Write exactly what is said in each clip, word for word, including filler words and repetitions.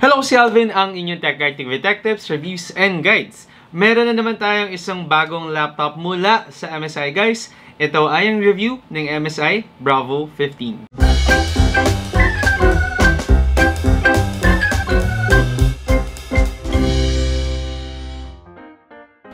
Hello, si Alvin, ang inyong Tech Guide, T V Tech Tips, Reviews, and Guides. Meron na naman tayong isang bagong laptop mula sa M S I, guys. Ito ay ang review ng M S I Bravo fifteen.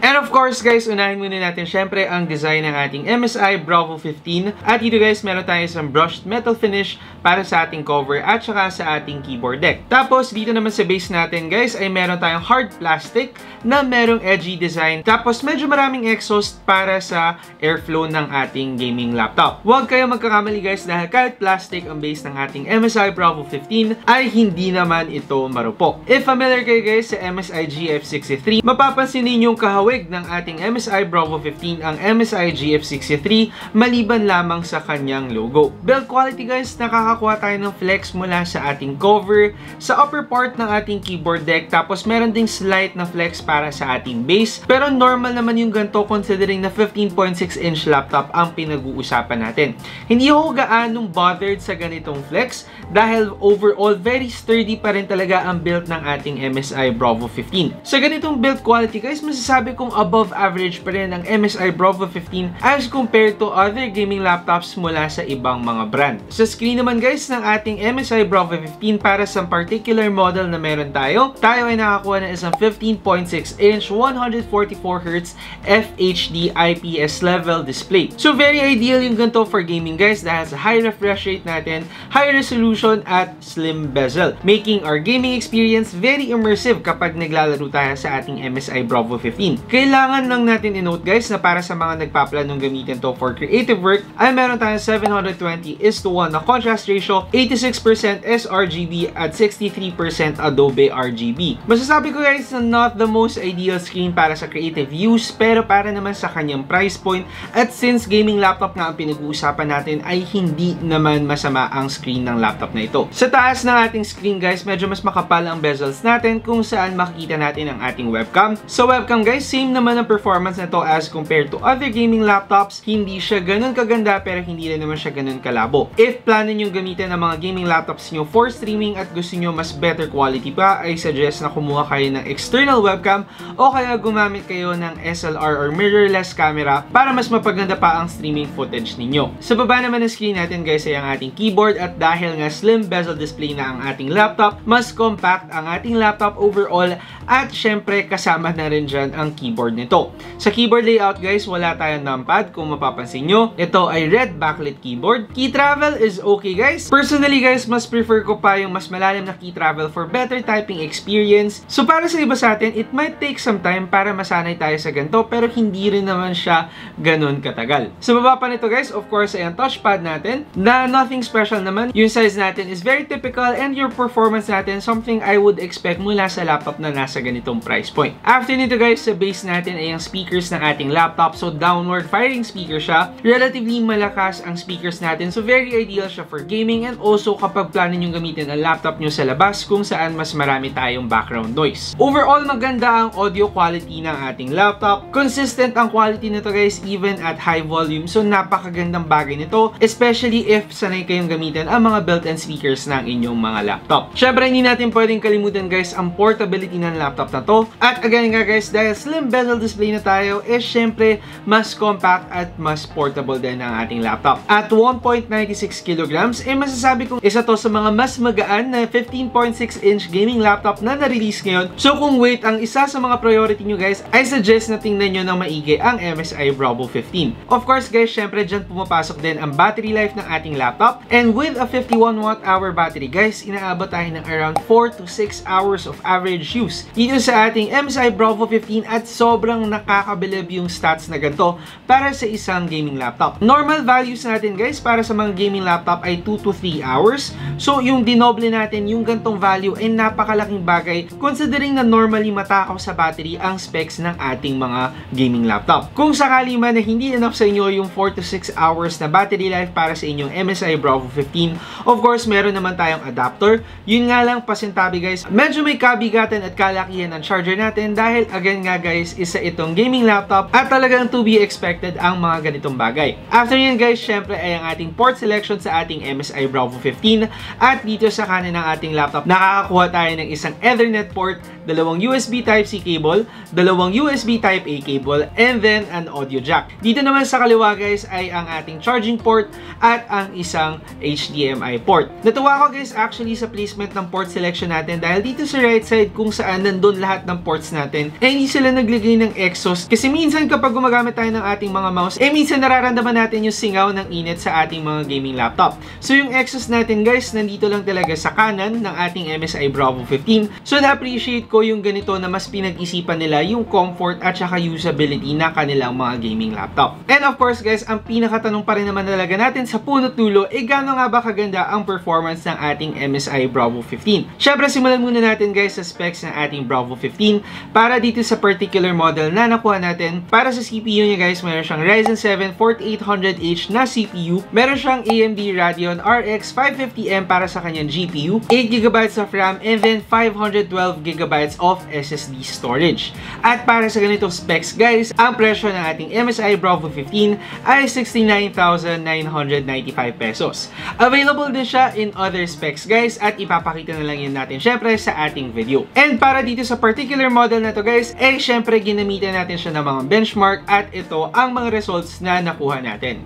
And of course, guys, unahin muna natin syempre ang design ng ating M S I Bravo fifteen. At dito, guys, meron tayo isang brushed metal finish para sa ating cover at saka sa ating keyboard deck. Tapos dito naman sa base natin, guys, ay meron tayong hard plastic na merong edgy design. Tapos medyo maraming exhaust para sa airflow ng ating gaming laptop. Huwag kayo magkakamali, guys, dahil kahit plastic ang base ng ating M S I Bravo fifteen ay hindi naman ito marupok. If familiar kayo, guys, sa M S I G F sixty-three, mapapansin ninyong kahawig ng ating M S I Bravo fifteen ang M S I G F sixty-three maliban lamang sa kanyang logo. Build quality, guys, nakaka kuha tayo ng flex mula sa ating cover, sa upper part ng ating keyboard deck, tapos meron ding slight na flex para sa ating base. Pero normal naman yung ganito considering na fifteen point six inch laptop ang pinag-uusapan natin. Hindi ako gaanong bothered sa ganitong flex dahil overall very sturdy pa rin talaga ang build ng ating M S I Bravo fifteen. Sa ganitong build quality, guys, masasabi kong above average pa rin ang M S I Bravo fifteen as compared to other gaming laptops mula sa ibang mga brand. Sa screen naman, guys, guys, ng ating M S I Bravo fifteen para sa particular model na meron tayo, tayo ay nakakuha ng isang fifteen point six inch one forty-four hertz F H D I P S level display. So very ideal yung ganito for gaming, guys, dahil sa high refresh rate natin, high resolution at slim bezel, making our gaming experience very immersive kapag naglalaro tayo sa ating M S I Bravo fifteen. Kailangan lang natin i-note, guys, na para sa mga nagpaplanong gamitin to for creative work, ay meron tayo seven twenty is to one na contrast rate, eighty-six percent sRGB at sixty-three percent Adobe R G B. Masasabi ko, guys, na not the most ideal screen para sa creative use, pero para naman sa kanyang price point at since gaming laptop nga ang pinag-uusapan natin, ay hindi naman masama ang screen ng laptop na ito. Sa taas ng ating screen, guys, medyo mas makapal ang bezels natin kung saan makikita natin ang ating webcam. Sa webcam, guys, same naman ang performance na to as compared to other gaming laptops. Hindi siya ganun kaganda pero hindi na naman siya ganun kalabo. If planin yung gamitin ang mga gaming laptops nyo for streaming at gusto nyo mas better quality pa, I suggest na kumuha kayo ng external webcam o kaya gumamit kayo ng S L R or mirrorless camera para mas mapaganda pa ang streaming footage ninyo. Sa baba naman ng screen natin, guys, ay ang ating keyboard at dahil nga slim bezel display na ang ating laptop, mas compact ang ating laptop overall at syempre kasama na rin dyan ang keyboard nito. Sa keyboard layout, guys, wala tayong numpad kung mapapansin nyo. Ito ay red backlit keyboard. Key travel is okay, guys. Personally, guys, mas prefer ko pa yung mas malalim na key travel for better typing experience. So para sa iba sa atin, it might take some time para masanay tayo sa ganito, pero hindi rin naman siya ganun katagal. Sa baba pa nito, guys, of course, ay ang touchpad natin na nothing special naman. Yung size natin is very typical and your performance natin, something I would expect mula sa laptop na nasa ganitong price point. After nito, guys, sa base natin ay ang speakers ng ating laptop. So downward firing speaker siya. Relatively malakas ang speakers natin. So very ideal siya for gaming and also kapag plano nyo gamitin ang laptop nyo sa labas kung saan mas marami tayong background noise. Overall, maganda ang audio quality ng ating laptop. Consistent ang quality nito, guys, even at high volume. So napakagandang bagay nito, especially if sanay kayong gamitin ang mga built-in speakers ng inyong mga laptop. Syempre, hindi natin pwedeng kalimutan, guys, ang portability ng laptop na to. At again nga, guys, dahil slim bezel display na tayo, eh syempre mas compact at mas portable din ang ating laptop. At one point nine six kilograms, eh masasabi kong isa to sa mga mas magaan na fifteen point six inch gaming laptop na na-release ngayon. So kung weight ang isa sa mga priority nyo, guys, I suggest na tingnan nyo ng maigi ang M S I Bravo fifteen. Of course, guys, syempre dyan pumapasok din ang battery life ng ating laptop, and with a fifty-one watt hour battery, guys, inaabot tayo ng around four to six hours of average use dito sa ating M S I Bravo fifteen at sobrang nakakabilib yung stats na ganito para sa isang gaming laptop. Normal values natin, guys, para sa mga gaming laptop ay two to three hours. So yung dinoble natin yung gantong value ay napakalaking bagay considering na normally matakaw sa battery ang specs ng ating mga gaming laptop. Kung sakali man na hindi enough sa inyo yung four to six hours na battery life para sa inyong M S I Bravo fifteen, of course meron naman tayong adapter. Yun nga lang pasintabi, guys, medyo may kabigatan at kalakihan ng charger natin dahil again nga, guys, isa itong gaming laptop at talagang to be expected ang mga ganitong bagay. After yun guys, syempre ay ang ating port selection sa ating M S I Bravo fifteen at dito sa kanan ng ating laptop nakakakuha tayo ng isang Ethernet port, dalawang U S B Type-C cable, dalawang U S B Type-A cable, and then an audio jack. Dito naman sa kaliwa guys ay ang ating charging port at ang isang H D M I port. Natuwa ako guys actually sa placement ng port selection natin dahil dito sa right side kung saan nandun lahat ng ports natin eh hindi sila nagligay ng exhaust kasi minsan kapag gumagamit tayo ng ating mga mouse eh minsan nararamdaman natin yung singaw ng init sa ating mga gaming laptop. So yung exhaust natin guys nandito lang talaga sa kanan ng ating M S I Bravo fifteen. So na-appreciate ko yung ganito na mas pinag-isipan nila yung comfort at saka usability na kanilang mga gaming laptop. And of course guys ang pinakatanong pa rin naman talaga natin sa punot dulo eh gano'n nga ba kaganda ang performance ng ating M S I Bravo fifteen. Syempre simulan muna natin guys sa specs ng ating Bravo fifteen para dito sa particular model na nakuha natin. Para sa C P U niya guys, meron siyang Ryzen seven forty-eight hundred H na C P U, meron siyang A M D Radeon R X five fifty M para sa kanyang G P U, eight gigabytes of RAM, and then five hundred twelve gigabytes of S S D storage. At para sa ganitong specs guys, ang presyo ng ating M S I Bravo fifteen ay sixty-nine thousand nine hundred ninety-five pesos. Available din siya in other specs guys at ipapakita na lang yun natin syempre sa ating video. And para dito sa particular model na to guys, eh syempre ginamitan natin siya ng mga benchmark at ito ang mga results na nakuha natin.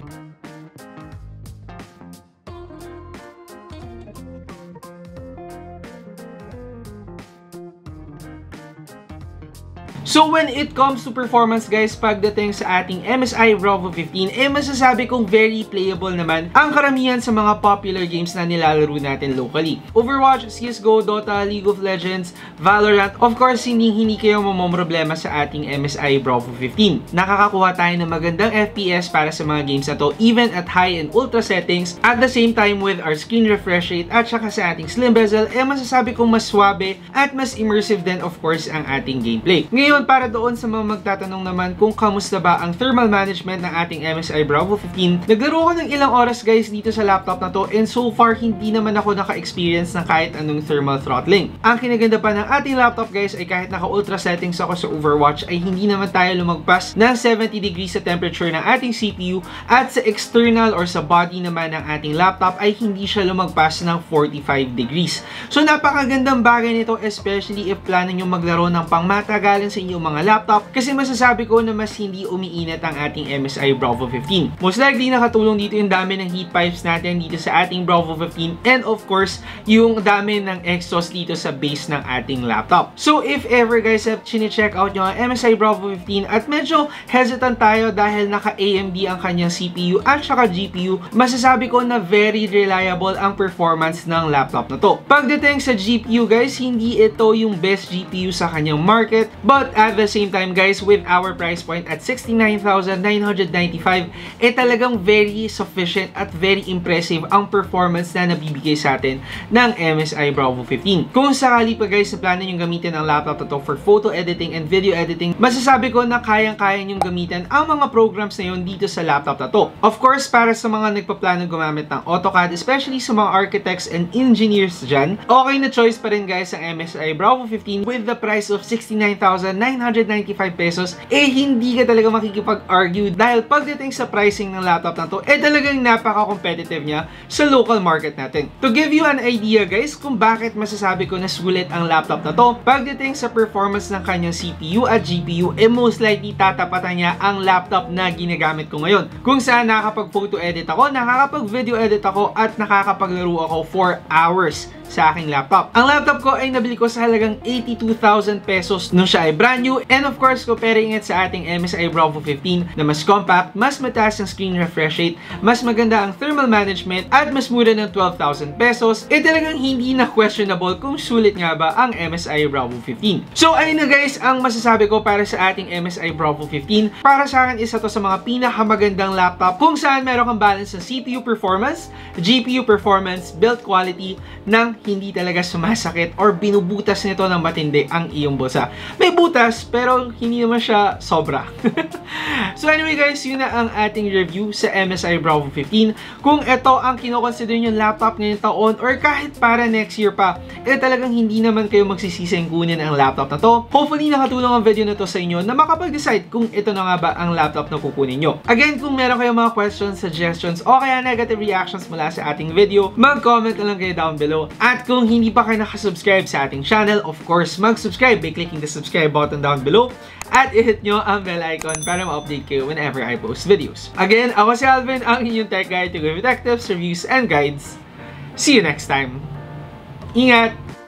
So when it comes to performance guys, pagdating sa ating M S I Bravo fifteen, eh masasabi kong very playable naman ang karamihan sa mga popular games na nilalaro natin locally. Overwatch, C S G O, Dota, League of Legends, Valorant, of course hindi hindi kayo mamomroblema sa ating M S I Bravo fifteen. Nakakakuha tayo ng magandang F P S para sa mga games na to even at high and ultra settings. At the same time with our screen refresh rate at saka sa ating slim bezel, eh masasabi kong mas suabe at mas immersive din of course ang ating gameplay. Ngayon para doon sa mga magtatanong naman kung kamusta ba ang thermal management ng ating M S I Bravo fifteen. Naglaro ko ng ilang oras guys dito sa laptop na to and so far hindi naman ako naka-experience ng kahit anong thermal throttling. Ang kinaganda pa ng ating laptop guys ay kahit naka-ultra settings ako sa Overwatch ay hindi naman tayo lumagpas ng seventy degrees sa temperature ng ating C P U at sa external or sa body naman ng ating laptop ay hindi siya lumagpas ng forty-five degrees. So napakagandang bagay nito especially if plano nyo maglaro ng pangmatagalan sa yung mga laptop kasi masasabi ko na mas hindi umiinit ang ating M S I Bravo fifteen. Most likely nakatulong dito yung dami ng heat pipes natin dito sa ating Bravo fifteen and of course yung dami ng exhaust dito sa base ng ating laptop. So if ever guys have chine-check out yung M S I Bravo fifteen at medyo hesitant tayo dahil naka A M D ang kanyang C P U at saka G P U, masasabi ko na very reliable ang performance ng laptop na to. Pagdating sa G P U guys, hindi ito yung best G P U sa kanyang market but at the same time guys, with our price point at sixty-nine thousand nine hundred ninety-five, eh talagang very sufficient at very impressive ang performance na nabibigay sa atin ng M S I Bravo fifteen. Kung sakali pa guys na plano yung gamitin ang laptop na to for photo editing and video editing, masasabi ko na kayang-kaya yung gamitin ang mga programs na yun dito sa laptop na to. Of course, para sa mga nagpaplano gumamit ng AutoCAD, especially sa mga architects and engineers dyan, okay na choice pa rin guys ang M S I Bravo fifteen with the price of sixty-nine thousand nine hundred ninety-five pesos, eh hindi ka talaga makikipag-argue dahil pagdating sa pricing ng laptop na to, eh talagang napaka-competitive niya sa local market natin. To give you an idea guys kung bakit masasabi ko na sulit ang laptop na to, pagdating sa performance ng kanyang C P U at G P U, eh most likely tatapatan niya ang laptop na ginagamit ko ngayon. Kung saan nakakapag-photo edit ako, nakakapag-video edit ako, at nakakapaglaro ako for hours sa aking laptop. Ang laptop ko ay nabili ko sa halagang eighty-two thousand pesos nung siya ay brand new and of course comparing it sa ating M S I Bravo fifteen na mas compact, mas mataas ang screen refresh rate, mas maganda ang thermal management at mas mura ng twelve thousand pesos, eh talagang hindi na questionable kung sulit nga ba ang M S I Bravo fifteen. So ayun na guys ang masasabi ko para sa ating M S I Bravo fifteen. Para sa akin isa to sa mga pinakamagandang laptop kung saan meron kang balance ng C P U performance, G P U performance, build quality ng hindi talaga sumasakit or binubutas nito ng matindi ang iyong bulsa. May butas mataas pero hindi naman siya sobra. So anyway guys, yun na ang ating review sa M S I Bravo fifteen. Kung ito ang kinoconsider nyo laptop ngayong taon or kahit para next year pa, eh talagang hindi naman kayo magsisising kunin ang laptop na to. Hopefully nakatulong ang video na to sa inyo na makapag-decide kung ito na nga ba ang laptop na kukunin nyo. Again, kung meron kayong mga questions, suggestions o kaya negative reactions mula sa ating video, mag-comment na lang kayo down below. At kung hindi pa kayo nakasubscribe sa ating channel, of course mag-subscribe by clicking the subscribe button down below at i-hit nyo ang bell icon para ma-update kayo whenever I post videos. Again, ako si Alvin, ang inyong tech guide to give you tech tips, reviews, and guides. See you next time. Ingat!